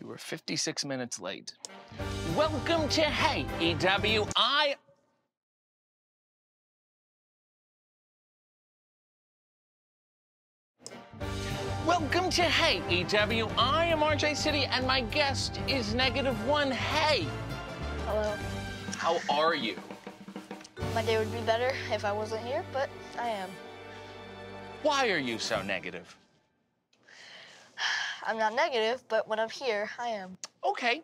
You were 56 minutes late. Welcome to AEW. Welcome to AEW. I am RJ City, and my guest is -1. Hey. Hello. How are you? My day would be better if I wasn't here, but I am. Why are you so negative? I'm not negative, but when I'm here, I am. Okay.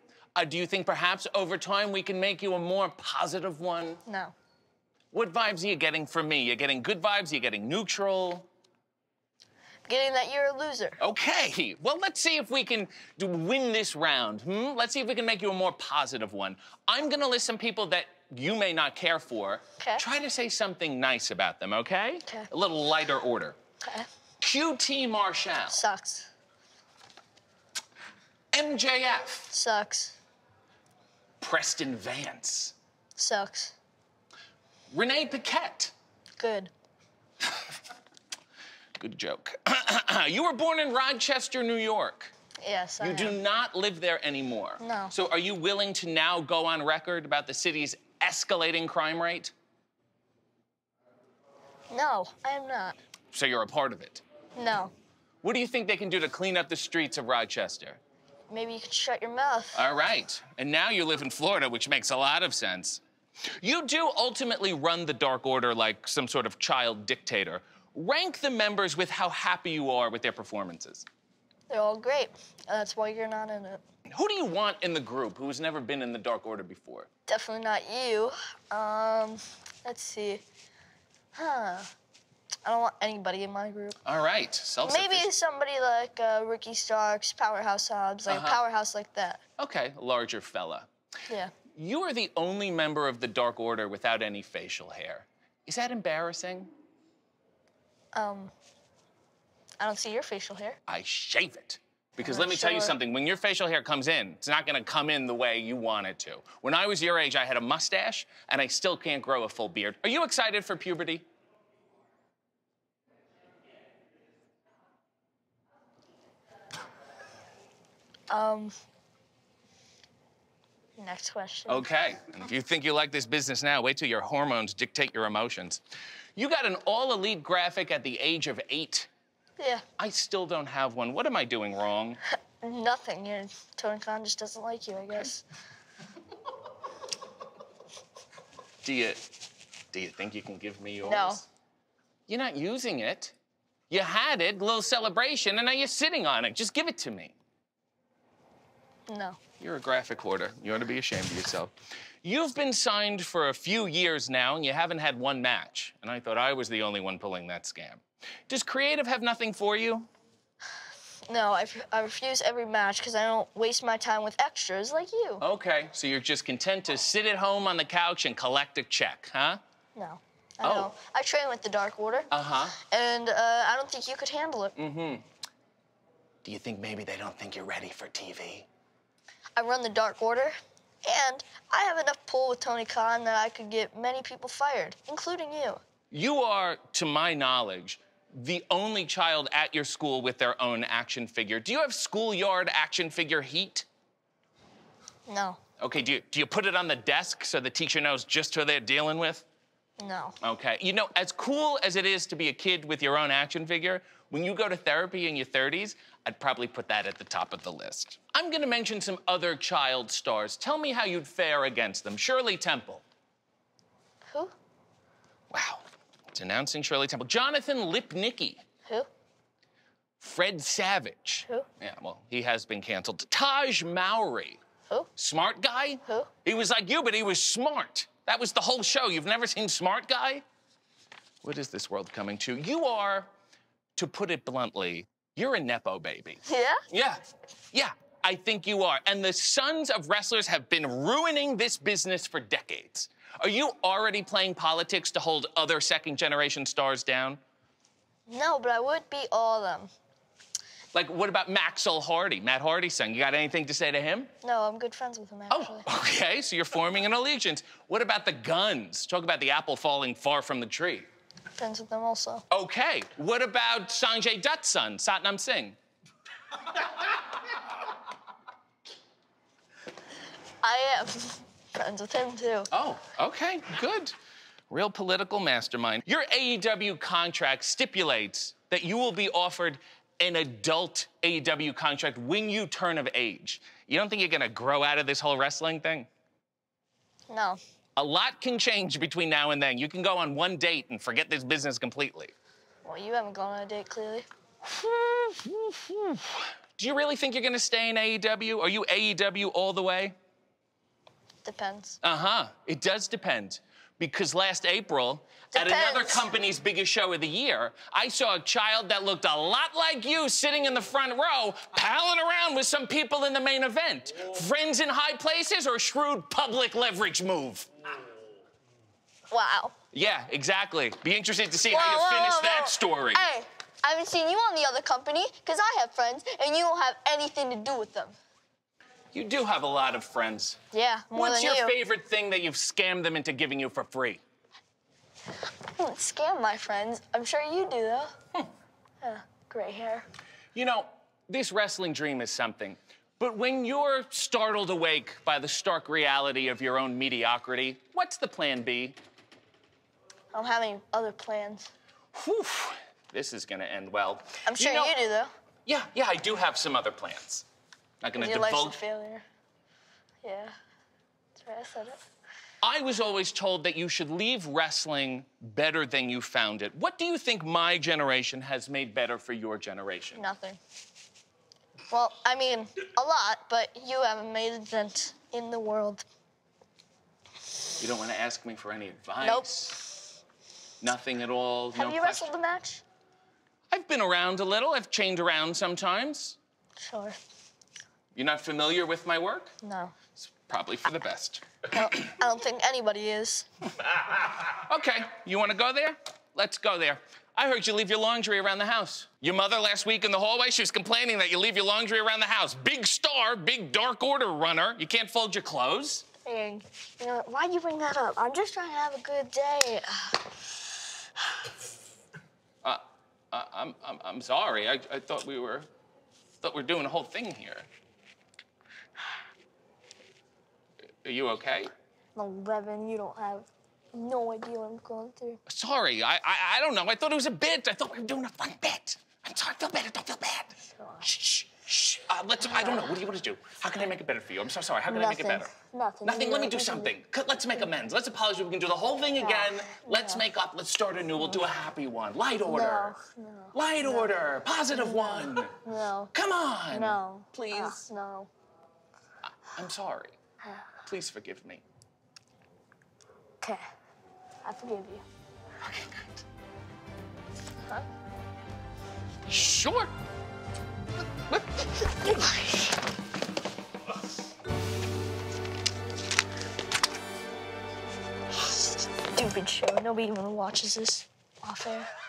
Do you think perhaps over time we can make you a more positive one? No. What vibes are you getting from me? You're getting good vibes? You're getting neutral? I'm getting that you're a loser. Okay. Well, let's see if we can win this round. Let's see if we can make you a more positive one. I'm going to list some people that you may not care for. Okay. Try to say something nice about them, okay? Okay. A little lighter order. Okay. QT Marshall. Sucks. MJF. Sucks. Preston Vance. Sucks. Renee Paquette. Good. Good joke. You were born in Rochester, New York. Yes, I am. You do not live there anymore. No. So are you willing to now go on record about the city's escalating crime rate? No, I am not. So you're a part of it? No. What do you think they can do to clean up the streets of Rochester? Maybe you could shut your mouth. All right. And now you live in Florida, which makes a lot of sense. You do ultimately run the Dark Order like some sort of child dictator. Rank the members with how happy you are with their performances. They're all great. That's why you're not in it. Who do you want in the group who has never been in the Dark Order before? Definitely not you. Let's see. I don't want anybody in my group. All right. Maybe somebody like Ricky Starks, Powerhouse Hobbs, like a powerhouse like that. Okay, larger fella. Yeah. You are the only member of the Dark Order without any facial hair. Is that embarrassing? I don't see your facial hair. I shave it. Because let me tell you something. When your facial hair comes in, it's not going to come in the way you want it to. When I was your age, I had a mustache, and I still can't grow a full beard. Are you excited for puberty? Next question. Okay. And if you think you like this business now, wait till your hormones dictate your emotions. You got an All Elite graphic at the age of 8. Yeah. I still don't have one. What am I doing wrong? Nothing. Your Tony Khan just doesn't like you, I guess. Do you think you can give me yours? No. You're not using it. You had it, little celebration, and now you're sitting on it. Just give it to me. No. You're a graphic hoarder. You ought to be ashamed of yourself. You've been signed for a few years now, and you haven't had one match. And I thought I was the only one pulling that scam. Does creative have nothing for you? No, I refuse every match because I don't waste my time with extras like you. Okay, so you're just content to sit at home on the couch and collect a check, huh? No, I don't. I train with the Dark Order. And I don't think you could handle it. Do you think maybe they don't think you're ready for TV? I run the Dark Order, and I have enough pull with Tony Khan that I could get many people fired, including you. You are, to my knowledge, the only child at your school with their own action figure. Do you have schoolyard action figure heat? No. Okay, do you put it on the desk so the teacher knows just who they're dealing with? No. Okay. You know, as cool as it is to be a kid with your own action figure, when you go to therapy in your 30s, I'd probably put that at the top of the list. I'm going to mention some other child stars. Tell me how you'd fare against them. Shirley Temple. Who? Wow. It's announcing Shirley Temple. Jonathan Lipnicki. Who? Fred Savage. Who? Yeah, well, he has been canceled. Taj Mowry. Who? Smart Guy. Who? He was like you, but he was smart. That was the whole show. You've never seen Smart Guy? What is this world coming to? You are, to put it bluntly, you're a nepo baby. Yeah? Yeah. Yeah, I think you are. And the sons of wrestlers have been ruining this business for decades. Are you already playing politics to hold other second-generation stars down? No, but I would beat all of them. Like, what about Maxwell Hardy, Matt Hardy's son? You got anything to say to him? No, I'm good friends with him, actually. Oh, okay, so you're forming an allegiance. What about the Guns? Talk about the apple falling far from the tree. Friends with them also. Okay, what about Sanjay Dutt's son, Satnam Singh? I am friends with him, too. Oh, okay, good. Real political mastermind. Your AEW contract stipulates that you will be offered an adult AEW contract when you turn of age. You don't think you're gonna grow out of this whole wrestling thing? No. A lot can change between now and then. You can go on one date and forget this business completely. Well, you haven't gone on a date, clearly. Do you really think you're gonna stay in AEW? Are you AEW all the way? Depends. Uh-huh, it does depend. Because last April, at another company's biggest show of the year, I saw a child that looked a lot like you sitting in the front row, palling around with some people in the main event. Whoa. Friends in high places or shrewd public leverage move? Wow. Yeah, exactly. Be interested to see how you finish that story. Hey, I haven't seen you on the other company because I have friends and you don't have anything to do with them. You do have a lot of friends. Yeah, more than you. What's your favorite thing that you've scammed them into giving you for free? I don't scam my friends. I'm sure you do, though. Gray hair. You know, this wrestling dream is something. But when you're startled awake by the stark reality of your own mediocrity, what's the plan B? I don't have any other plans. Whew. This is going to end well. I'm sure you do, though. Yeah, I do have some other plans. Not gonna divulge. Your life's a failure. Yeah, that's right, I said it. I was always told that you should leave wrestling better than you found it. What do you think my generation has made better for your generation? Nothing. Well, I mean, a lot, but you haven't made a dent in the world. You don't want to ask me for any advice? Nope. Nothing at all? Have you wrestled a match? I've been around a little. I've chained around sometimes. Sure. You're not familiar with my work? No. It's probably for the best. No, I don't think anybody is. Okay, you wanna go there? Let's go there. I heard you leave your laundry around the house. Your mother last week in the hallway, she was complaining that you leave your laundry around the house. Big star, big Dark Order runner. You can't fold your clothes. Dang. You know, why'd you bring that up? I'm just trying to have a good day. I'm sorry, I thought we're doing a whole thing here. Are you okay? No, Revan, you don't have no idea what I'm going through. Sorry, I don't know. I thought it was a bit. I thought we were doing a fun bit. I'm sorry, I feel better. Don't feel bad. Sure. Shh. I don't know. What do you want to do? How can I make it better for you? I'm so sorry. How can I make it better? Nothing. Let me do something. Let's make amends. Let's apologize. We can do the whole thing again. Let's make up. Let's start anew. We'll do a happy one. Light order. No. Light order. Positive one. No. Come on. No. Please. No. I'm sorry. Please forgive me. Okay, I forgive you. Okay, good. Huh? Sure. Stupid show. Nobody even watches this off air.